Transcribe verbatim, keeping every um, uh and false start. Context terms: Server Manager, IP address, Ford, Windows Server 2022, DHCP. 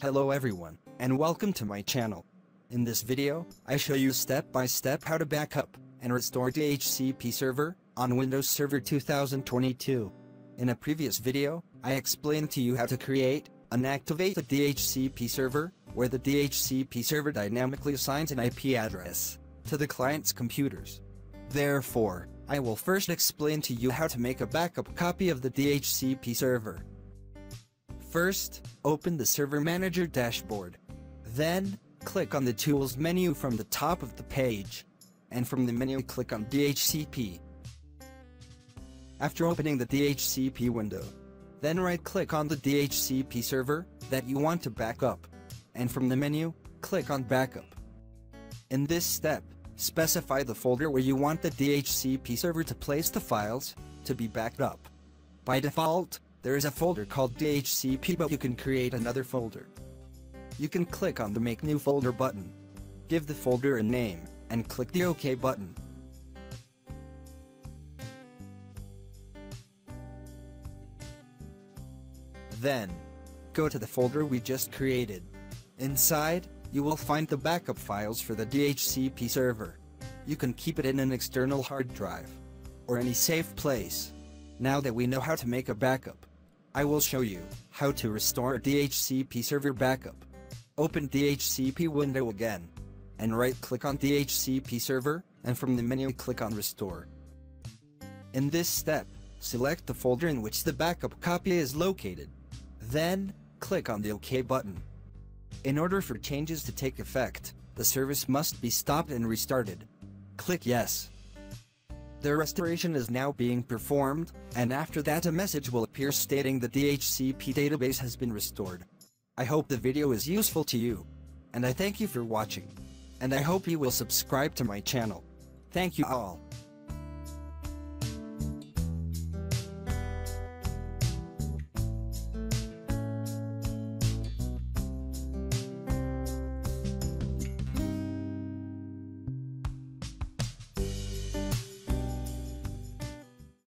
Hello everyone, and welcome to my channel. In this video, I show you step by step how to backup and restore D H C P server on Windows Server two thousand twenty-two. In a previous video, I explained to you how to create and activate a D H C P server, where the D H C P server dynamically assigns an I P address to the client's computers. Therefore, I will first explain to you how to make a backup copy of the D H C P server. First, open the Server Manager dashboard. Then, click on the Tools menu from the top of the page. And from the menu, click on D H C P. After opening the D H C P window, then right-click on the D H C P server that you want to back up. And from the menu, click on Backup. In this step, specify the folder where you want the D H C P server to place the files to be backed up. By default, there is a folder called D H C P, but you can create another folder. You can click on the Make New Folder button. Give the folder a name, and click the OK button. Then, go to the folder we just created. Inside, you will find the backup files for the D H C P server. You can keep it in an external hard drive, or any safe place. Now that we know how to make a backup, I will show you how to restore a D H C P server backup. Open D H C P window again, and right-click on D H C P server, and from the menu click on Restore. In this step, select the folder in which the backup copy is located. Then, click on the OK button. In order for changes to take effect, the service must be stopped and restarted. Click Yes. The restoration is now being performed, and after that a message will appear stating the D H C P database has been restored. I hope the video is useful to you, and I thank you for watching. And I hope you will subscribe to my channel. Thank you all.